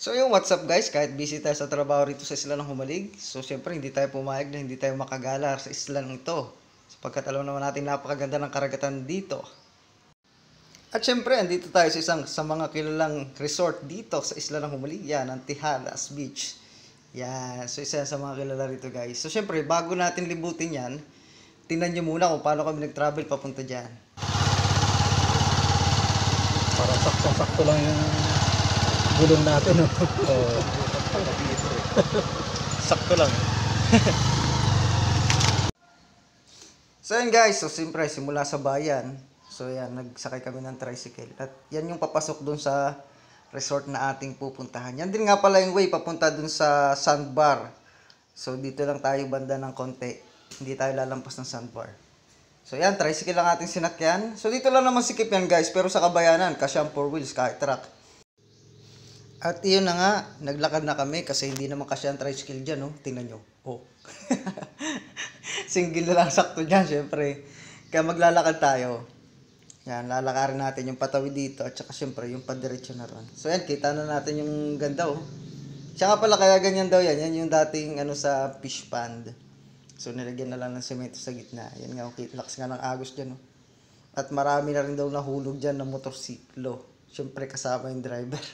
So yung what's up guys, kahit busy tayo sa trabaho rito sa isla ng Jomalig, so syempre hindi tayo pumayag na hindi tayo makagala sa isla ng ito, sapagkat alam naman natin napakaganda ng karagatan dito. At syempre andito tayo sa isang sa mga kilalang resort dito sa isla ng Jomalig, yan ang Tejadas Beach. Yan, so isa sa mga kilala rito guys. So syempre bago natin libutin yan, tingnan nyo muna kung paano kami nag-travel papunta dyan. Para sakto-sakto lang yung gulong natin, no? Sakto lang. So yan guys, so siyempre simula sa bayan. So yan, nagsakay kami ng tricycle. At yan yung papasok dun sa resort na ating pupuntahan. Yan din nga pala yung way papunta dun sa sandbar. So dito lang tayo banda ng konti. Hindi tayo lalampas ng sandbar. So yan, tricycle lang ating sinakyan. So dito lang naman sikip yan guys, pero sa kabayanan, kasi ang 4 wheels, kahit truck. At yun na nga, naglakad na kami kasi hindi naman kasi ang tricycle dyan, no? Tingnan nyo. Oh. Single na lang sakto dyan, syempre. Kaya maglalakad tayo. Yan, lalakarin natin yung patawid dito at saka syempre yung padiretso na ron. So yan, kita na natin yung ganda, oh. Siya nga pala kaya ganyan daw yan. Yan yung dating ano sa fish pond. So nilagyan na lang ng semento sa gitna. Yan nga, okay. Laks nga ng agos dyan, oh. At marami na rin daw nahulog dyan ng motorsiklo. Syempre kasama yung driver.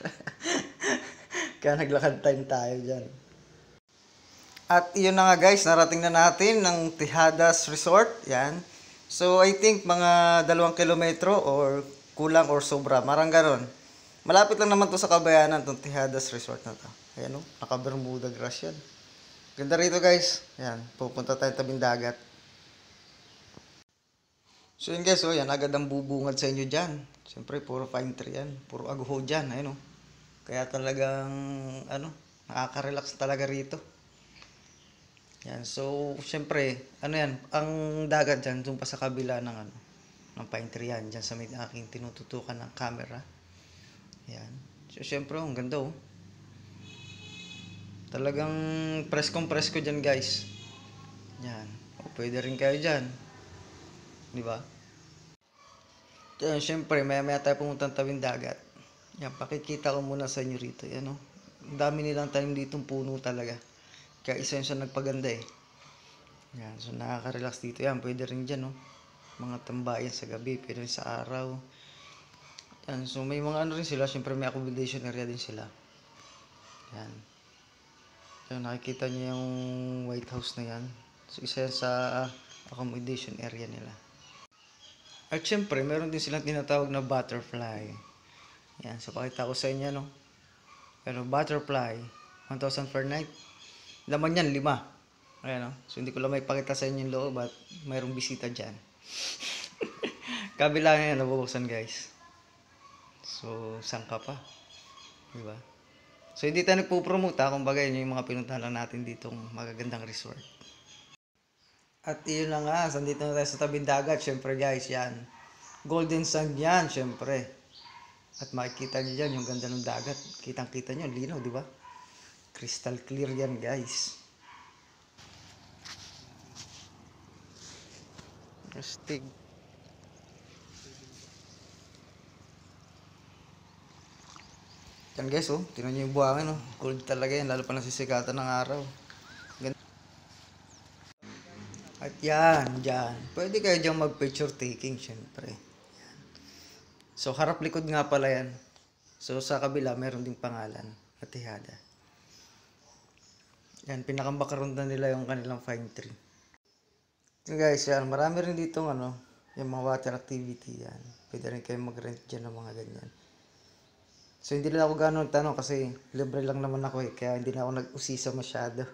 Kaya naglakad tayo dyan. At yun na nga guys, narating na natin ng Tejadas Resort. Yan. So I think mga 2 kilometro or kulang or sobra. Marang ganon. Malapit lang naman to sa kabayanan, itong Tejadas Resort na to. Ayan o, naka-Bermuda grass yan. Ganda rito guys. Yan, pupunta tayo tabing dagat. So yun guys, oh, yan, agad ang bubungad sa inyo dyan. Siyempre, puro pine tree yan. Puro aguho dyan. Ayan o. Kaya talagang, ano, nakaka-relax talaga rito. Yan, so, syempre, ano yan, ang dagat dyan, doon pa sa kabila ng, ano, ng pine tree yan, dyan sa may aking tinututukan ng camera. Yan. So, syempre, ang ganda, oh. Talagang preskong-presko dyan, guys. Yan. O, pwede rin kayo dyan. Di ba? Yan, syempre, maya-maya tayo pumunta ng tabing dagat. Yan, pakikita ko muna sa inyo rito. Yan, oh. Ang dami nilang tanim ditong puno talaga. Kaya isa yung siya nagpaganda eh. Yan, so nakaka-relax dito. Yan, pwede rin dyan, oh. Mga tambayan sa gabi, pwede rin sa araw. Yan, so may mga ano rin sila. Siyempre may accommodation area din sila. Yan. So nakikita nyo yung White House na yan. So isa yan sa accommodation area nila. At siyempre, meron din silang tinatawag na butterfly. Yan, so pakita ko sa inyo, no? Pero butterfly, 1,000 per night. Laman yan, 5. Ayan, no? So hindi ko lang may pakita sa inyo yung loob, but mayroong bisita dyan. Kabila na yan, nabubuksan guys. So, sangka pa. Diba? So hindi tayo nagpupromote, ha? Kung bagay yun yung mga pinuntahan lang natin ditong magagandang resort. At yun lang nga, sandito na tayo sa tabing dagat. Siyempre guys, yan. Golden Sands yan, siyempre. At makikita nyo dyan yung ganda ng dagat. Kitang-kita nyo, linaw, di ba? Crystal clear yan, guys. Astig. Yan, guys, oh. Tingnan nyo yung buhangin, oh. Cold talaga yan, lalo pa nasisikatan ng araw. Ganda. At yan, dyan. Pwede kayo dyan mag-picture taking, syempre. So, harap likod nga pala yan. So, sa kabila, meron ding pangalan. Tejada. Yan, pinakambakaroon na nila yung kanilang fine tree. So, guys, yan. Marami rin dito, ano, yung mga water activity, yan. Pwede rin kayo mag-rent dyan ng mga ganyan. So, hindi na ako gano'ng tanong kasi libre lang naman ako eh. Kaya hindi na ako nag-usisa masyado.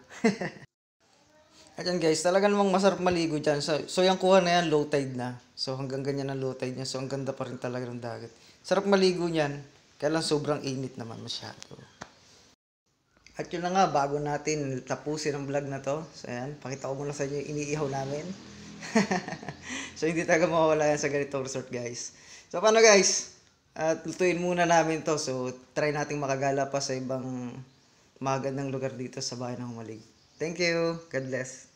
At yan guys, talaga namang masarap maligo dyan. So yung kuha na yan, low tide na. So hanggang ganyan ang low tide niya. So ang ganda pa rin talaga ng dagat. Sarap maligo niyan. Kaya lang sobrang init naman masyado. At yun na nga, bago natin tapusin ang vlog na to. So yan, pakita ko muna sa inyo yung iniihaw namin. So hindi talaga mawawala yan sa ganitong resort guys. So paano guys? At lutuin muna namin to. So try nating makagala pa sa ibang magandang lugar dito sa bahay ng Jomalig. Thank you. God bless.